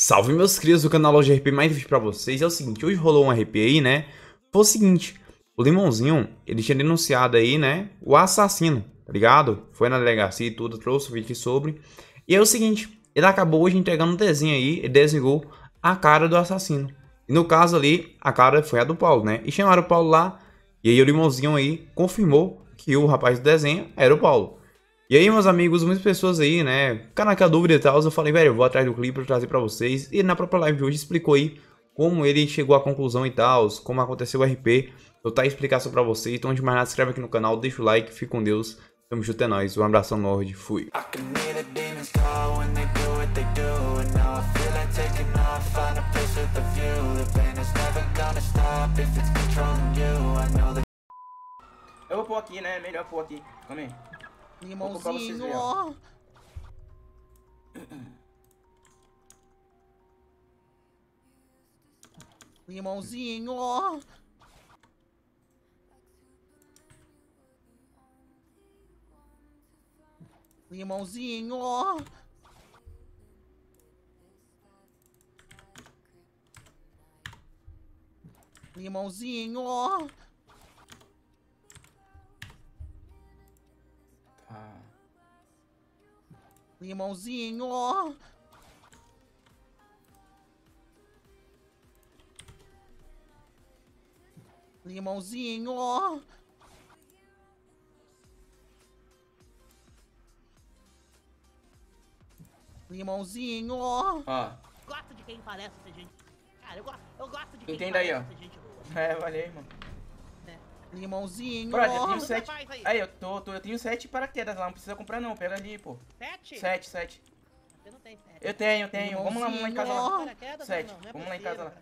Salve meus crias do canal Loja RP, mais vídeo pra vocês. É o seguinte, hoje rolou um RP aí, né? Foi o seguinte, o Limãozinho, ele tinha denunciado aí, né? O assassino, tá ligado? Foi na delegacia e tudo, trouxe o vídeo aqui sobre. E é o seguinte, ele acabou hoje entregando um desenho aí, ele desenhou a cara do assassino. E no caso ali, a cara foi a do Paulo, né? E chamaram o Paulo lá, e aí o Limãozinho aí confirmou que o rapaz do desenho era o Paulo. E aí, meus amigos, muitas pessoas aí, né, ficaram com a dúvida e tal, eu falei, velho, eu vou atrás do clipe pra trazer pra vocês. E na própria live de hoje explicou aí como ele chegou à conclusão e tal, como aconteceu o RP. Eu tá aí explicação pra vocês, então antes de mais nada, se inscreve aqui no canal, deixa o like, fica com Deus, tamo junto, é nóis, um abração Lorde, fui. Eu vou pôr aqui, né, melhor pôr aqui, calma aí. Limãozinho, ó. Limãozinho, ó. Limãozinho, ó. Limãozinho, ó. Limãozinho, ó. Limãozinho, ó. Limãozinho, ó. Gosto de quem parece ser gente. Cara, eu gosto de quem entenda parece aí, ó. Ser gente boa. É, valeu, irmão. Limãozinho, brother, ó. Eu tenho 7. Aí, eu tenho 7 paraquedas lá, não precisa comprar não, pega ali, pô. 7? 7. Eu não tenho 7. Eu tenho. Vamos lá em casa lá. 7. Vamos lá em casa lá.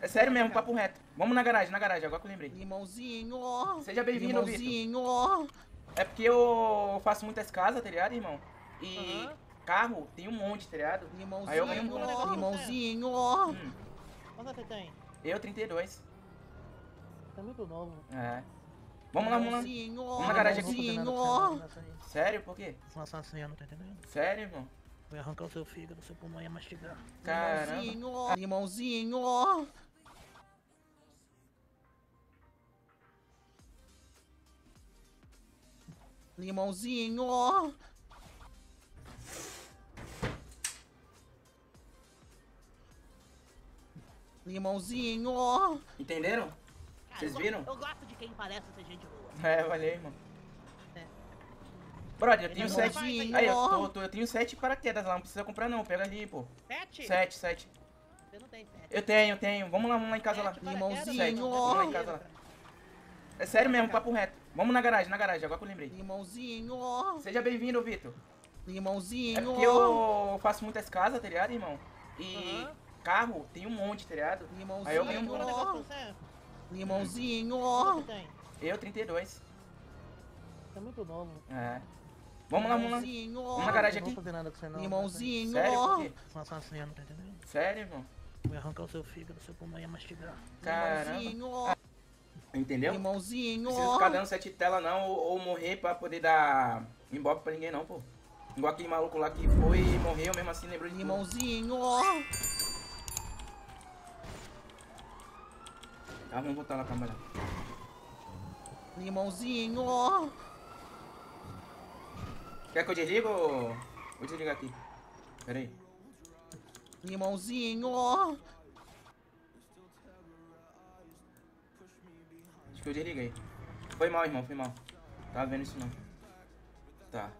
É sério mesmo, papo reto. Vamos na garagem, agora que eu lembrei. Limãozinho, ó. Seja bem-vindo, Vitor. É porque eu faço muitas casas, tá ligado, irmão? E carro tem um monte, tá ligado? Limãozinho, aí eu ganho um pouco. Limãozinho, ó. Quanto você tem? Eu, 32. É muito novo. É. Vamos lá, mano. Vamos na garagem aqui. Sério? Por quê? Um assassino, tá entendendo? Sério, irmão? Vai arrancar o seu fígado, seu pulmão ia mastigar. Caramba. Limãozinho, ó. Limãozinho, ó. Limãozinho, ó. Entenderam? Vocês viram? Eu gosto de quem parece ser gente boa. É, valeu, irmão. É. Brother, eu tenho 7. Aí, eu tenho 7 paraquedas lá, não precisa comprar não, pega ali, pô. 7? 7. Você não tem 7. Eu tenho. Vamos lá em casa lá. Limãozinho, ó. Vamos lá em casa lá. É sério mesmo, papo reto. Vamos na garagem, agora que eu lembrei. Limãozinho, ó. Seja bem-vindo, Vitor. Limãozinho, ó. É porque eu faço muitas casas, tá ligado, irmão? E carro tem um monte, tá ligado? Limãozinho, aí eu ganho um pouco. Limãozinho, ó. Eu, 32. É muito novo. É. Vamos lá. Vamos na garagem aqui. Limãozinho, ó. Um assassino, tá entendendo? Sério, irmão? Vai arrancar o seu fígado, seu pulmão ia mastigar. Limãozinho, ó. Entendeu? Limãozinho, ó. Não precisa ficar dando 7 telas, não, ou morrer pra poder dar embope pra ninguém, não, pô. Igual aquele maluco lá que foi e morreu, mesmo assim lembrou de Limãozinho, ó. Ah, vamos botar na câmera. Limãozinho, ó. Quer que eu desligo ou... Vou desligar aqui. Pera aí. Limãozinho, ó. Acho que eu desliguei. Foi mal, irmão, foi mal. Tá vendo isso não. Tá.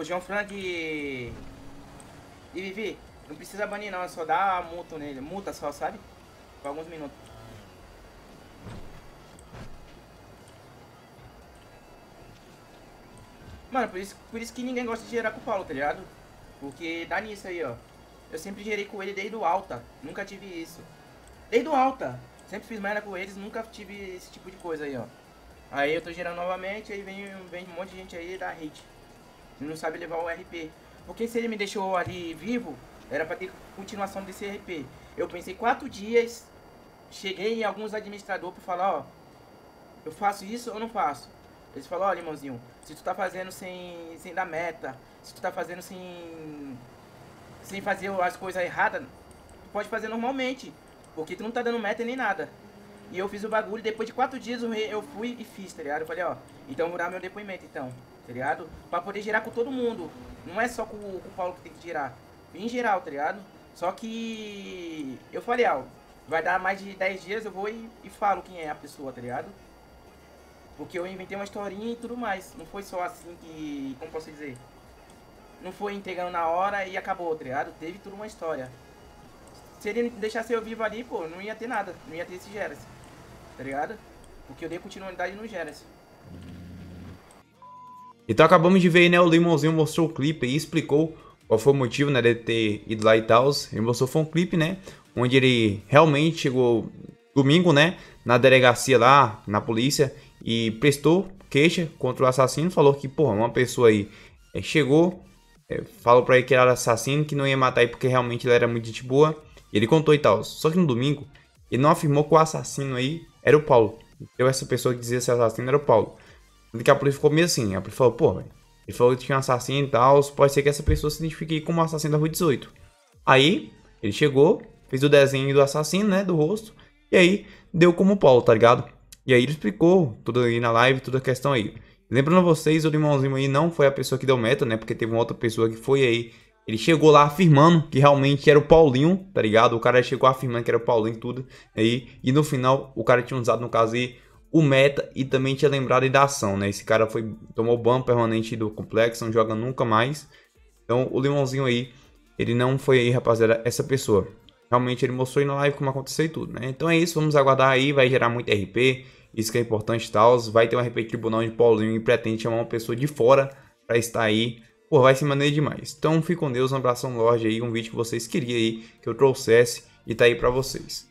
Ô, Jean Frank e Vivi, não precisa banir não, é só dar a multa nele. Multa só, sabe? Por alguns minutos. Mano, por isso que ninguém gosta de gerar com o Paulo, tá ligado? Porque dá nisso aí, ó. Eu sempre gerei com ele desde o alta. Nunca tive isso. Desde o alta. Sempre fiz merda com eles, nunca tive esse tipo de coisa aí, ó. Aí eu tô gerando novamente, aí vem um monte de gente aí da hate. Não sabe levar o RP. Porque se ele me deixou ali vivo, era pra ter continuação desse RP. Eu pensei 4 dias, cheguei em alguns administradores pra falar, ó. Eu faço isso ou não faço? Eles falaram, ó, Limãozinho, se tu tá fazendo sem dar meta, se tu tá fazendo sem fazer as coisas erradas, tu pode fazer normalmente, porque tu não tá dando meta nem nada. E eu fiz o bagulho, depois de 4 dias eu fui e fiz, tá ligado? Eu falei, ó, então eu vou dar meu depoimento, então, tá ligado? Pra poder girar com todo mundo, não é só com o Paulo que tem que girar, em geral, tá ligado? Só que eu falei, ó, vai dar mais de 10 dias, eu vou e falo quem é a pessoa, tá ligado? Porque eu inventei uma historinha e tudo mais, não foi só assim que, como posso dizer? Não foi entregando na hora e acabou, tá ligado? Teve tudo uma história. Se ele deixasse eu vivo ali, pô, não ia ter nada, não ia ter esse Geras, tá ligado? Porque eu dei continuidade no Geras. Então acabamos de ver, né, o Limãozinho mostrou o clipe e explicou qual foi o motivo, né, de ter ido lá e tal. Ele mostrou, foi um clipe, né, onde ele realmente chegou domingo, né, na delegacia lá, na polícia, e prestou queixa contra o assassino, falou que, porra, uma pessoa aí chegou, falou pra ele que era assassino, que não ia matar ele porque realmente ele era muito gente boa. Ele contou e tal, só que no domingo ele não afirmou que o assassino aí era o Paulo. Então essa pessoa que dizia ser assassino era o Paulo. Porque a polícia ficou meio assim, a polícia falou, pô, velho, ele falou que tinha um assassino e tal, pode ser que essa pessoa se identifique como assassino da Rua 18. Aí, ele chegou, fez o desenho do assassino, né, do rosto, e aí deu como Paulo, tá ligado? E aí ele explicou tudo aí na live, toda a questão aí. Lembrando vocês, o Limãozinho aí não foi a pessoa que deu meta, né, porque teve uma outra pessoa que foi aí. Ele chegou lá afirmando que realmente era o Paulinho, tá ligado? O cara chegou afirmando que era o Paulinho e tudo aí. E no final, o cara tinha usado, no caso aí, o meta e também tinha lembrado da ação, né? Esse cara foi, tomou ban permanente do complexo, não joga nunca mais. Então, o Limãozinho aí, ele não foi aí, rapaziada, essa pessoa. Realmente, ele mostrou aí na live como aconteceu e tudo, né? Então é isso, vamos aguardar aí, vai gerar muito RP. Isso que é importante e tal. Vai ter um RP tribunal de Paulinho e pretende chamar uma pessoa de fora pra estar aí. Pô, vai ser maneiro demais. Então, fique com Deus, um abração, Lorde aí, um vídeo que vocês queriam aí, que eu trouxesse e tá aí pra vocês.